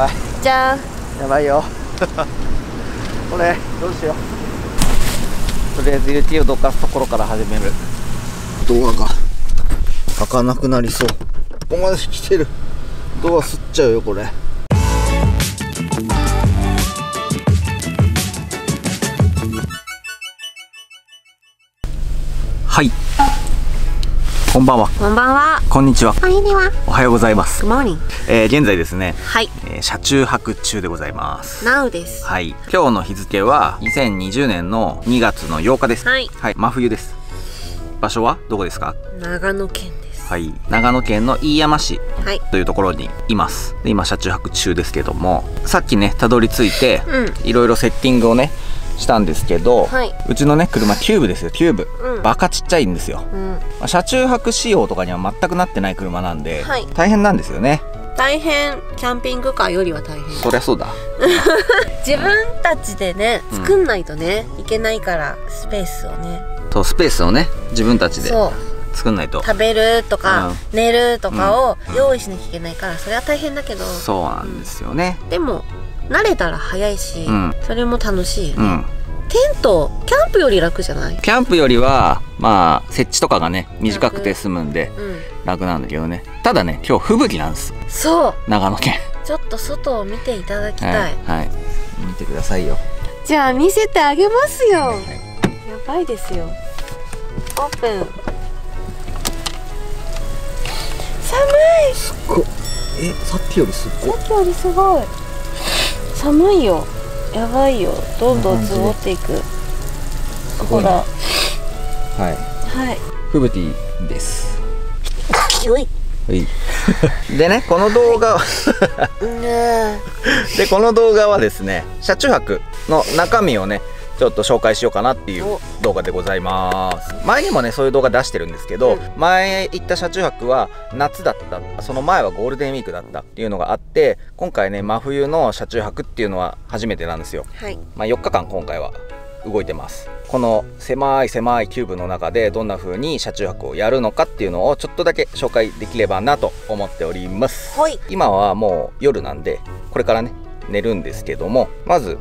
ばい。じゃーん。やばいよ。これどうしよう。とりあえず UT をどかすところから始める。ドアが開かなくなりそう。ここまで来てる。ドアすっちゃうよこれ。はい。こんばんは。こんばんは。こんにちは。おはようございます。現在ですね。はい。車中泊中でございます。Nowです。はい。今日の日付は2020年の2月の8日です。はい。はい。真冬です。場所はどこですか？長野県です。はい。長野県の飯山市というところにいます。で、今車中泊中ですけども、さっきねたどり着いて、いろいろセッティングをね。したんですけど、うちのね車キューブですよ。キューブバカちっちゃいんですよ。車中泊仕様とかには全くなってない車なんで大変なんですよね。大変。キャンピングカーよりは大変。そりゃそうだ。自分たちでね作んないとねいけないから、スペースをね、そうスペースをね自分たちで作んないと、食べるとか寝るとかを用意しなきゃいけないから、それは大変だけど、そうなんですよね。でも慣れたら早いし、それも楽しいよね。テントキャンプより楽じゃない？キャンプよりはまあ設置とかがね短くて済むんで楽なんだけどね。ただね今日吹雪なんです。そう、長野県ちょっと外を見ていただきたい。はい、見てくださいよ。じゃあ見せてあげますよ。やばいですよ。オープン。寒い。すっごい。え、さっきよりすごい。さっきよりすごい寒いよ。やばいよ。どんどん積もっていく。ほら。はい。はい。フブティです。でね、この動画。で、この動画はですね、車中泊の中身をね、ちょっと紹介しようかなっていう動画でございます。前にもね、そういう動画出してるんですけど、前行った車中泊は夏だった。その前はゴールデンウィークだったっていうのがあって、今回ね、真冬の車中泊っていうのは初めてなんですよ。はい、まあ4日間今回は動いてます。この狭い狭いキューブの中でどんな風に車中泊をやるのかっていうのをちょっとだけ紹介できればなと思っております。はい、今はもう夜なんで、これからね、寝るんですけども、まず、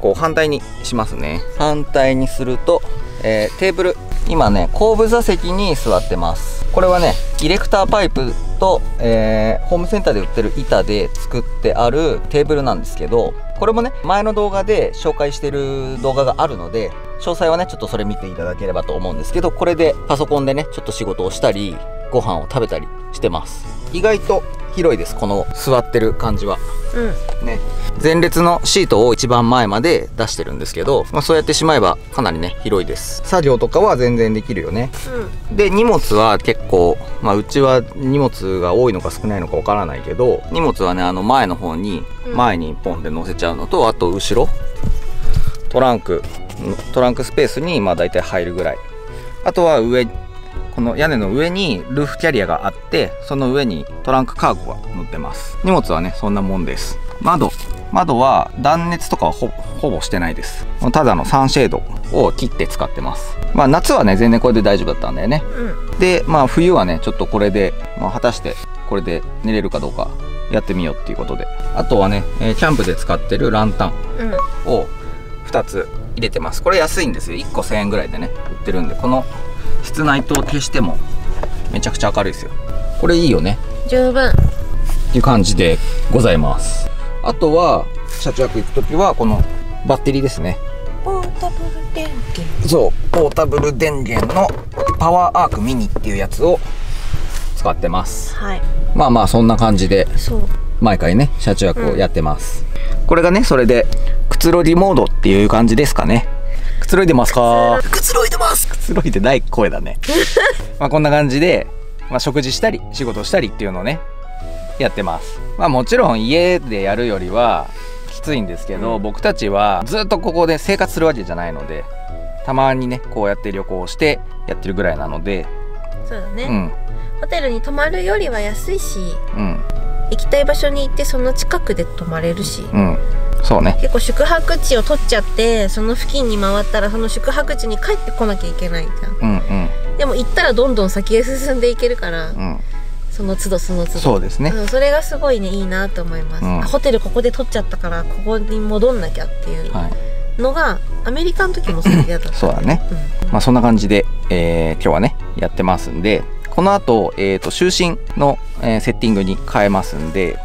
こう反対にしますね。反対にすると、テーブル、今ね後部座席に座ってます。これはねイレクターパイプと、ホームセンターで売ってる板で作ってあるテーブルなんですけど、これもね前の動画で紹介してる動画があるので、詳細はねちょっとそれ見ていただければと思うんですけど、これでパソコンでねちょっと仕事をしたりご飯を食べたりしてます。意外と広いです、この座ってる感じは、ね、前列のシートを一番前まで出してるんですけど、そうやってしまえばかなりね広いです。作業とかは全然できるよね、で荷物は結構、うちは荷物が多いのか少ないのかわからないけど、荷物はねあの前の方に前にポンで乗せちゃうのと、あと後ろトランクスペースにまあ大体入るぐらい、あとは上、この屋根の上にルーフキャリアがあって、その上にトランクカーゴが乗ってます。荷物はねそんなもんです。窓は断熱とかはほぼしてないです。ただのサンシェードを切って使ってます。まあ夏はね全然これで大丈夫だったんだよね、でまあ冬はねちょっとこれで、果たしてこれで寝れるかどうかやってみようっていうことで、あとはねキャンプで使ってるランタンを2つ入れてます。これ安いんですよ。1個1000円ぐらいでね売ってるんで、この室内灯を消してもめちゃくちゃ明るいですよ。これいいよね、十分っていう感じでございます。あとは車中泊行く時はこのバッテリーですね。ポータブル電源、そうポータブル電源のパワーアークミニっていうやつを使ってます、まあまあそんな感じで毎回ね車中泊をやってます、これがねそれでくつろぎモードっていう感じですかね。くつろいでますか？くつろいでます。くつろいでない声だね。まあこんな感じで、食事したり仕事したりっていうのをねやってます。まあもちろん家でやるよりはきついんですけど、僕たちはずっとここで生活するわけじゃないので、たまにねこうやって旅行してやってるぐらいなので。そうだね。ホテルに泊まるよりは安いし、行きたい場所に行ってその近くで泊まれるし。そうね、結構宿泊地を取っちゃって、その付近に回ったらその宿泊地に帰ってこなきゃいけないじゃん。でも行ったらどんどん先へ進んでいけるから、その都度その都度。そうですね、うん、それがすごいねいいなと思います、うん、ホテルここで取っちゃったからここに戻んなきゃっていうのが、はい、アメリカの時も好きだった、ね、そうだね、うん、まあそんな感じで、今日はねやってますんで、この後、就寝の、セッティングに変えますんで、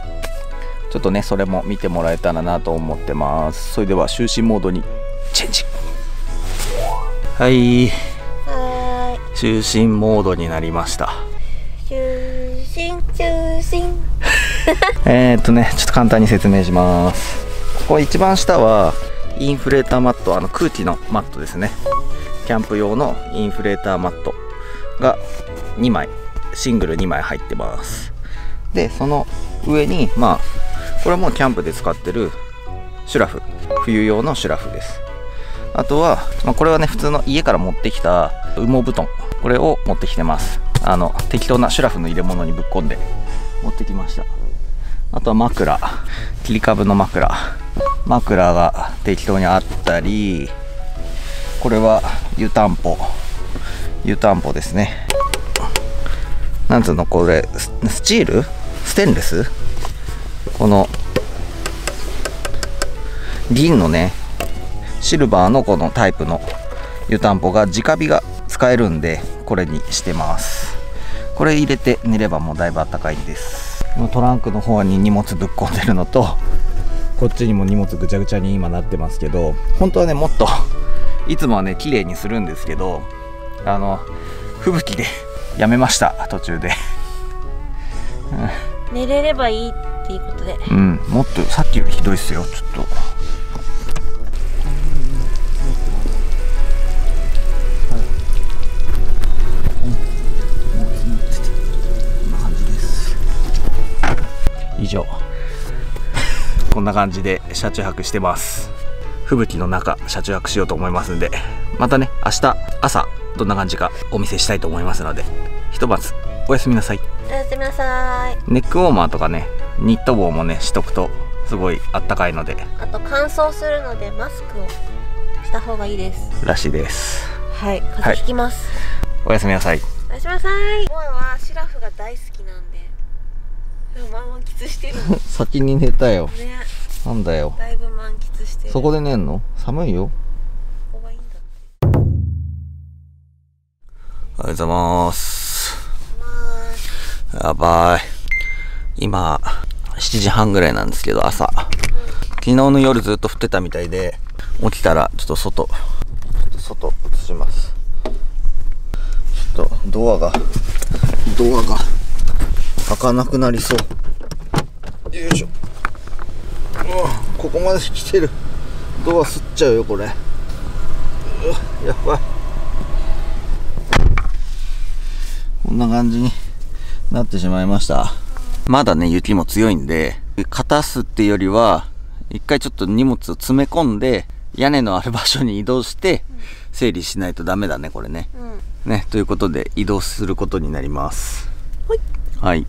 ちょっとねそれも見てもらえたらなと思ってます。それでは就寝モードにチェンジ。はい、就寝モードになりました。就寝ちょっと簡単に説明します。ここ一番下はインフレーターマット、空気のマットですね。キャンプ用のインフレーターマットが2枚シングル2枚入ってます。でその上にまあこれはもうキャンプで使ってるシュラフ、冬用のシュラフです。あとは、まあ、これはね普通の家から持ってきた羽毛布団、これを持ってきてます。適当なシュラフの入れ物にぶっ込んで持ってきました。あとは枕、切り株の枕が適当にあったり、これは湯たんぽですね。なんつうのこれ、スチールステンレス、この銀のねシルバーのこのタイプの湯たんぽが直火が使えるんで、これにしてます。これ入れて寝ればもうだいぶあったかいんです。トランクの方に荷物ぶっ込んでるのと、こっちにも荷物ぐちゃぐちゃに今なってますけど、本当はねもっといつもはね綺麗にするんですけど、吹雪でやめました、途中で、寝れればいいっていうことで、うん、もっとさっきよりひどいっすよ。ちょっと以上こんな感じで車中泊してます。吹雪の中車中泊しようと思いますんで、またね明日朝どんな感じかお見せしたいと思いますので、ひとまずおやすみなさい。おやすみなさい。ネックウォーマーとかね、ニット帽もねしとくとすごいあったかいので、あと乾燥するのでマスクをした方がいいですらしいです。はい、風邪ひきます、はい、おやすみなさい。おやすみなさい。モアはシラフが大好きなんで満喫してる先に寝たよ、ね、なんだよだいぶ満喫してる。そこで寝んの寒いよ。おはようございます。やばい、今7時半ぐらいなんですけど、朝、うん、昨日の夜ずっと降ってたみたいで、起きたらちょっと外映します。ちょっとドアが開かなくなりそう。よいしょ、ここまで来てる。ドアすっちゃうよこれ。やばい。こんな感じになってしまいました。まだね雪も強いんで、片すっていうよりは一回ちょっと荷物を詰め込んで屋根のある場所に移動して整理しないとダメだねこれね、うん、ね、ということで移動することになります。はいはい、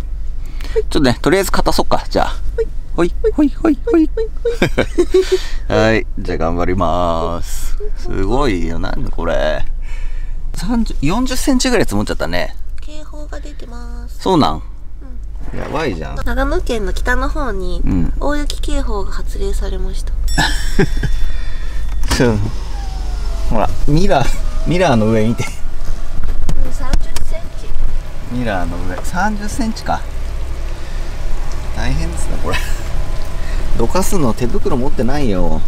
ちょっとねとりあえず片そうか。じゃあほいほいほいほいはい、じゃあ頑張ります。すごいよ、なんでこれ40センチぐらい積もっちゃったね。警報が出てます。そうなん、うん、やばいじゃん。長野県の北の方に大雪警報が発令されました、うん、ほらミラーの上見て、ミラーの上30センチか。大変ですねこれどかすの、手袋持ってないよ。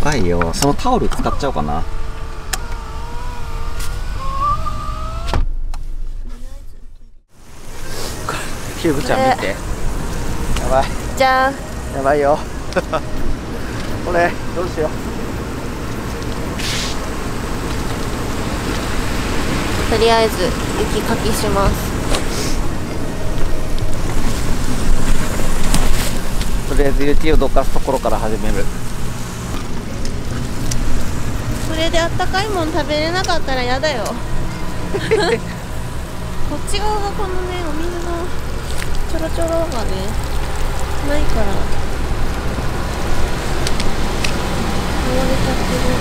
怖いよ、そのタオル使っちゃおうかな。キューブちゃん見て、やばいじゃん、やばいよこれどうしよう。とりあえず雪かきします。とりあえず雪をどかすところから始める。それであったかいもん食べれなかったらやだよこっち側がこのねお水のちょろちょろがねないから汚れちゃってる。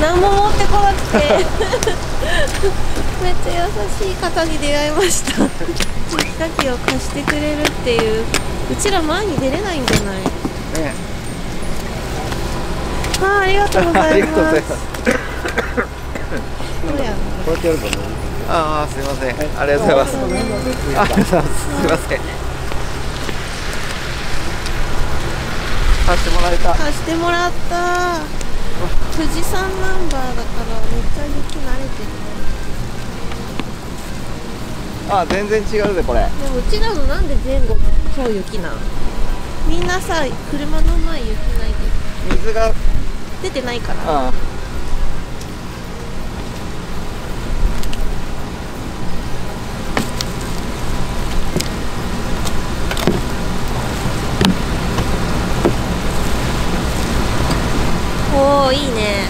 何も持ってこなくてめっちゃ優しい方に出会いました。キを貸してくれるっていう。うちら前に出れないんじゃない？ねえ。ありがとうございます。どうや。こうやってやるかな。ああ、すみません。ありがとうございます。ありがとうございます。すみません。貸してもらえた。貸してもらった。富士山ナンバーだからめっちゃ雪慣れてるね。あ、全然違うでこれ。でもうちらのなんで前後今日雪なん？みんなさ、車の前雪ないで。水が出てないから。ああ、いいね。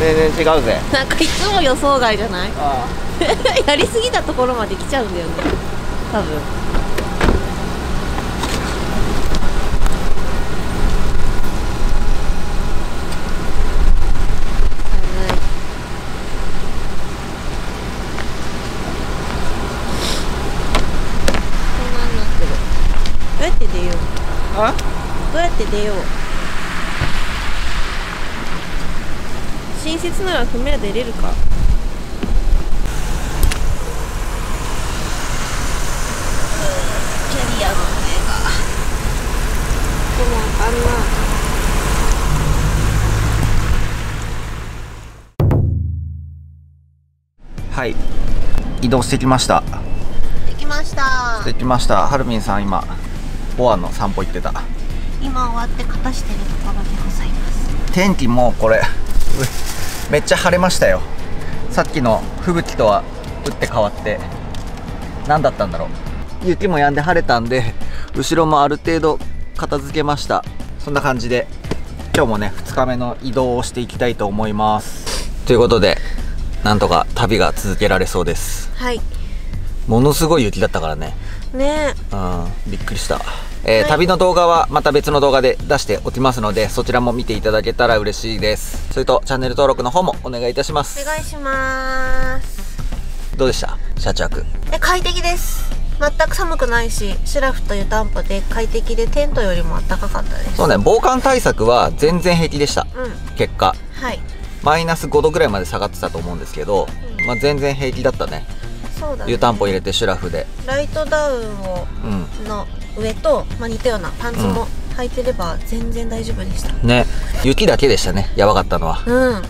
全然違うぜ。なんかいつも予想外じゃない？ああやりすぎたところまで来ちゃうんだよね。多分。こんなになってる。どうやって出よう？あ？どうやって出よう？新設なら船出れるか。キャリアの船が。でもあんな。はい、移動してきました。できました。できました。はるみんさん今ボアの散歩行ってた。今終わって片してるところでございます。天気もこれ。めっちゃ晴れましたよ。さっきの吹雪とは打って変わって何だったんだろう。雪も止んで晴れたんで後ろもある程度片付けました。そんな感じで今日もね2日目の移動をしていきたいと思います。ということでなんとか旅が続けられそうです。はい、ものすごい雪だったからね。ねえ、うん、びっくりした。はい、旅の動画はまた別の動画で出しておきますので、そちらも見ていただけたら嬉しいです。それとチャンネル登録の方もお願いいたします。お願いします。どうでした、車中？快適です。全く寒くないし、シュラフと湯たんぽで快適で、テントよりも暖かかったです。そうね、防寒対策は全然平気でした、うん、結果、はい、マイナス5度ぐらいまで下がってたと思うんですけど、うん、まあ全然平気だったね。そうだね、湯たんぽ入れてシュラフでライトダウンを、うん、の上と、まあ、似たようなパンツも履いてれば全然大丈夫でした、うん、ね。雪だけでしたね、やばかったのは。うん、うん、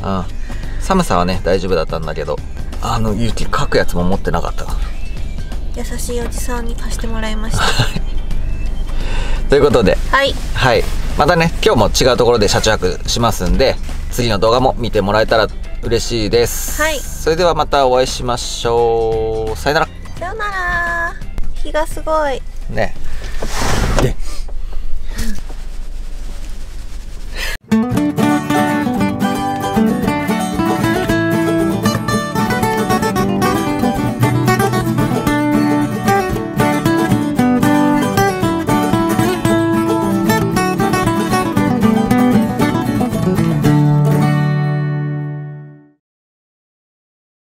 寒さはね大丈夫だったんだけど、あの雪かくやつも持ってなかった。優しいおじさんに貸してもらいましたということで、はい、はい、またね今日も違うところで車中泊しますんで、次の動画も見てもらえたら嬉しいです、はい、それではまたお会いしましょう。さよなら。さよなら。日がすごいね。